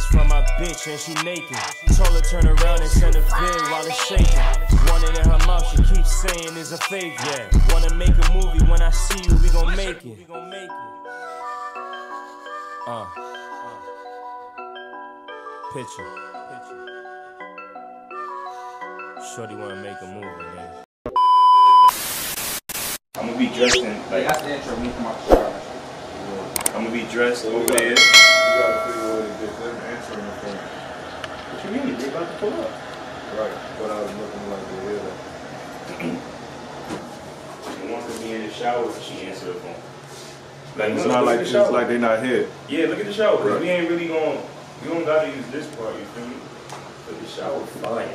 pics from my bitch and she naked. Told her turn around and send a vid while it's shaking. One in her mouth, she keeps saying is a fake, yeah. Wanna make a movie, when I see you, we gon' make it. Pitcher. Shorty wanna make a movie, man. I'm gonna be dressed in, like, after the intro, me from my car. I'm gonna be dressed over there. You gotta figure out if there's an answer in the phone. What you mean? They about to pull up. Right, but I was looking like the hell. They want to be in the shower, she answered the phone. Like, it's not like it's like they not here. Yeah, look at the shower. Right. We ain't really gonna, you don't gotta use this part, you feel me? But the shower fire.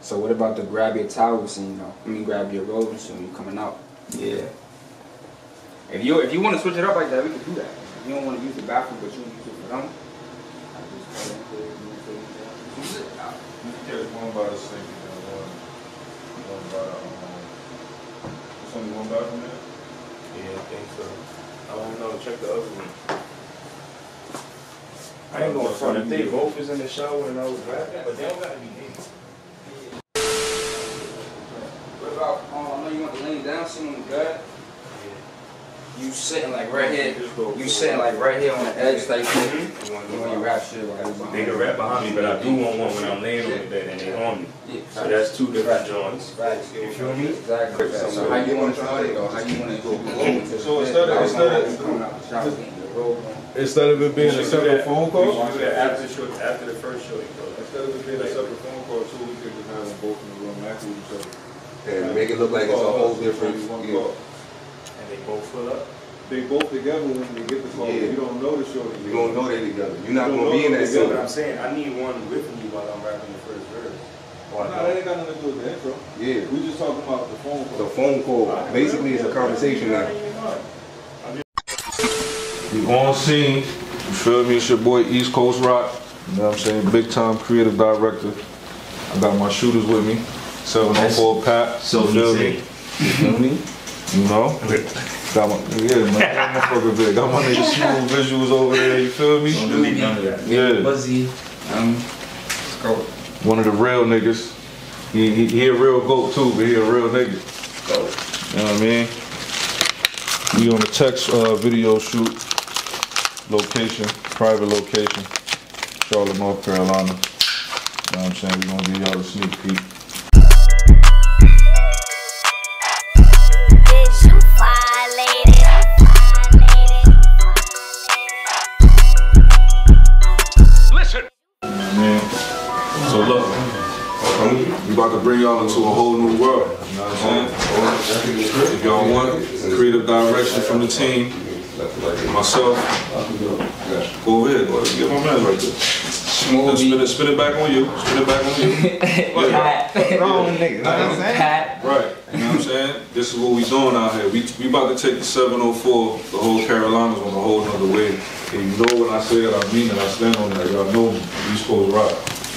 So what about the grab your towels and, you know, I mean grab your robes and you coming out? Yeah. If you want to switch it up like that, we can do that. If you don't want to use the bathroom, but you want to use it for them. There's one by the sink and one by the, there's only one bathroom there? Yeah, I think so. I don't know, check the other one. I ain't gonna front, if they both is in the shower and I was grabbing, but they don't gotta be naked. I know you want to lean down, sit on the gut. Yeah. You sitting like right here. You sitting like right here on the edge, like you want your rap shit. Like, they can rap behind me, but I do want one when I'm laying on the bed and they on me. Yeah. So that's two different joints. You feel me? Exactly. So how you want to try it? Or how you want to go? So instead of it being a separate phone call, after the first show, instead of it being a separate phone call, so we could just have them both in the room after each other. And make it look like it's a whole different, yeah. And they both fill up? They both together when they get the call. Yeah. You don't know the show together. You don't know they're together. You're not going to be in that scene. But I'm saying, I need one with me while I'm rapping the first verse. No, that ain't got nothing to do with the intro. Yeah. We just talking about the phone call. The phone call. Basically, it's a conversation now. You on scene. You feel me? It's your boy, East Coast Rock. You know what I'm saying? Big time creative director. I got my shooters with me. 704 Pat, so you feel me? You know? Got my, yeah, man, motherfucker big. Got my nigga smooth visuals over there, you feel me? Yeah. Buzzy. Let's go. One of the real niggas. He a real goat too, but he a real nigga. Go. You know what I mean? We on the text video shoot. Location, private location. Charlotte, North Carolina. You know what I'm saying? We gonna give y'all a sneak peek. To bring y'all into a whole new world. You know what I'm saying? If y'all want creative direction from the team, myself, go ahead. Get my man right there. Spin it back on you. Spin it back on you. Yeah. No, nigga. Pat. Right. You know what I'm saying? This is what we doing out here. We about to take the 704, the whole Carolinas on a whole nother way. And you know what I say that I mean and I stand on that. Y'all know me. We supposed to rock.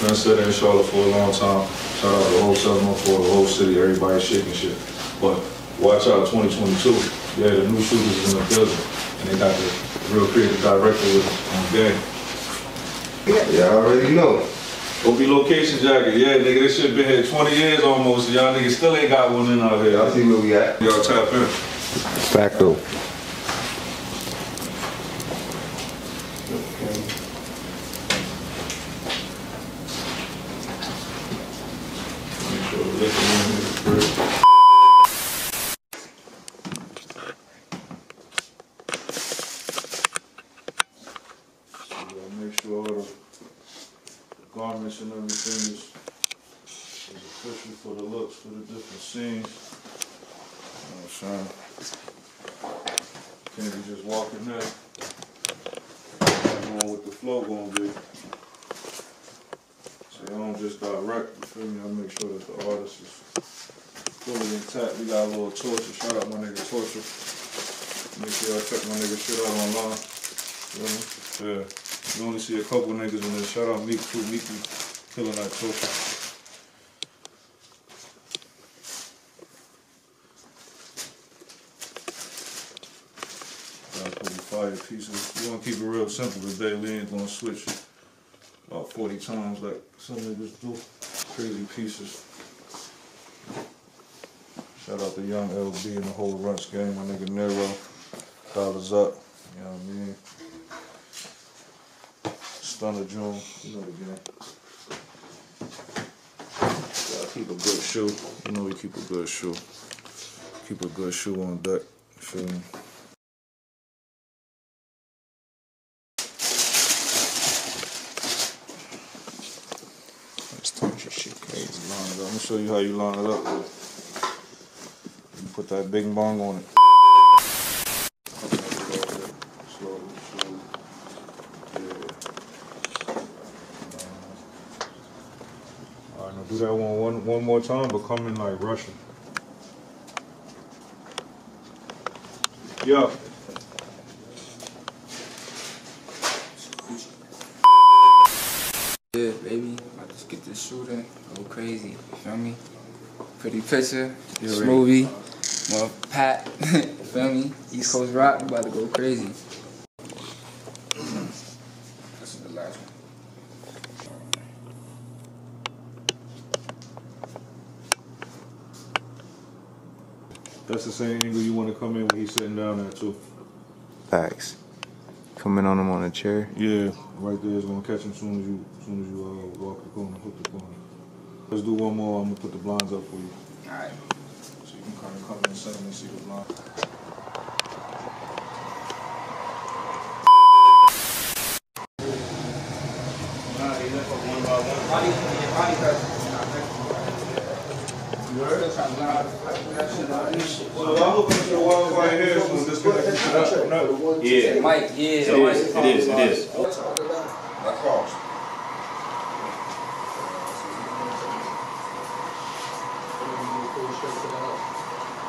Been sitting in Charlotte for a long time. Shout out to the whole 704, the whole city, everybody shaking shit. But watch out 2022. Yeah, the new shooters is in the building. And they got the real creative director with them on game. Yeah, I already know. OB location jacket. Yeah, nigga, this shit been here 20 years almost. Y'all niggas still ain't got one in out here. I see where we at. Y'all tap in. Facto. Garments and everything is official for the looks, for the different scenes. You know what I'm saying? Can't be just walking there. Going with the flow gonna be. So I don't just direct, you feel me? I make sure that the artist is fully intact. We got a little Torture. Shout out my nigga Torture. Make sure I check my nigga shit out online. You know? Yeah. You only see a couple niggas on there. Shout out Meek too. Meek killing that Torture. About 45 pieces. We want to keep it real simple today. We ain't gonna switch about 40 times like some niggas do. Crazy pieces. Shout out to Young LB and the whole Runts game. My nigga Nero. Dollars up. You know what I mean? Stunner June. You know the game. Gotta keep a good shoe. You know we keep a good shoe. Keep a good shoe on deck. You feel me? I'm gonna show you how you line it up with. You put that bing bong on it. Slowly, slowly. Yeah. Alright, now do that one more time, but come in like Russian. Yo. Yeah, baby. I just get this shooter. Go crazy. You feel me? Pretty Pitcher. Smoothie. More Pat. You feel me? East Coast Rock. I'm about to go crazy. This is the last one. That's the same angle you want to come in when he's sitting down there too. Facts. Coming on him on a chair. Yeah, right there is gonna catch him soon as you walk the corner, hook the corner. Let's do one more. I'm gonna put the blinds up for you. All right. So you can kind of come in and sit and see the blind. Nah, he left up one by one. You heard? So I'm looking for the walls right here. So this is not the one. Yeah. Mike. Yeah. It is. That's false.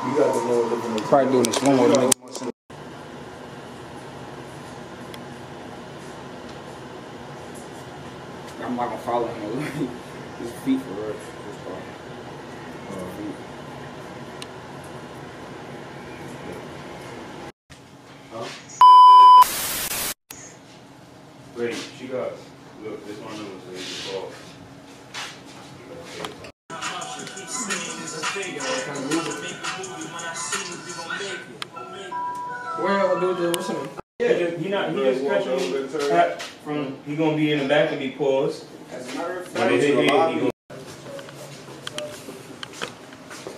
You got the lower lip in the probably doing this one more to make more sense. I'm not gonna follow him. His feet for real. Huh? Ready, she got look, this one was ready to fall. Well, dude, what's up? Yeah, you not. He just catching me from. He gonna be in the back and be paused. As a matter of fact,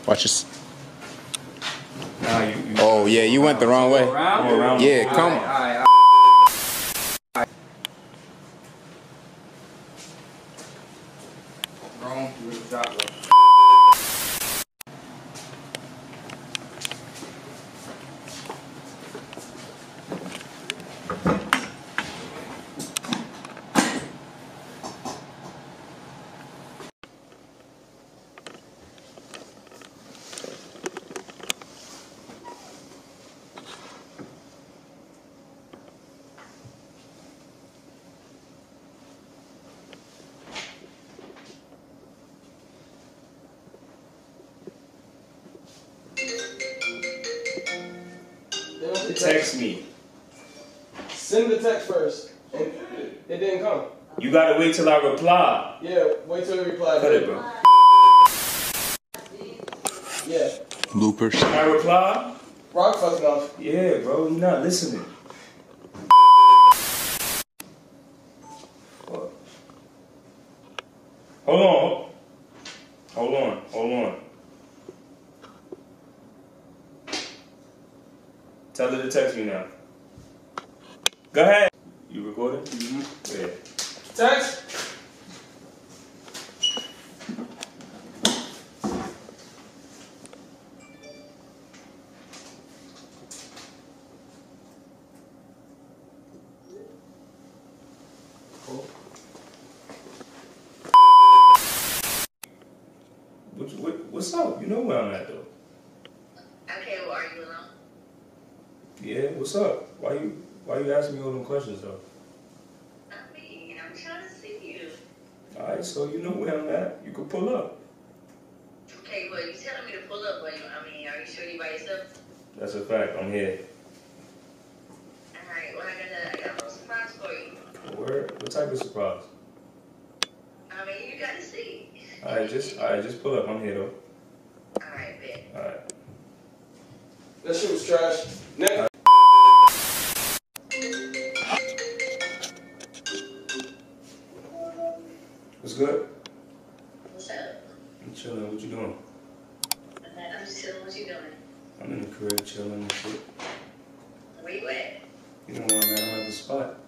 watch this. Nah, you oh yeah, you went the wrong way. Around? Yeah, yeah, come on. All right. Wrong. Good job, bro. Text me. Send the text first. And it didn't come. You gotta wait till I reply. Yeah, wait till he replies. Cut it, bro. Yeah. Bloopers. Can I reply? Rock fucking off. Yeah, bro, you're not listening. Hold on. Hold on. Tell her to text me now. Go ahead. You recording? Mm-hmm. Yeah. Text. Cool. What's up? You know where I'm at though. Okay, well, are you alone? Yeah, what's up? Why you asking me all them questions though? I mean, I'm trying to see you. Alright, so you know where I'm at. You can pull up. Okay, well, you telling me to pull up, but I mean, are you sure you by yourself? That's a fact. I'm here. What type of surprise? I mean, you gotta see. All right, just pull up. I'm here though. All right, babe. All right. That shit was trash. Next. What's good? What's up? I'm chilling. What you doing? I'm just chilling. What you doing? I'm in the crib chilling and shit. Where you at? You know where I'm at. I'm at the spot.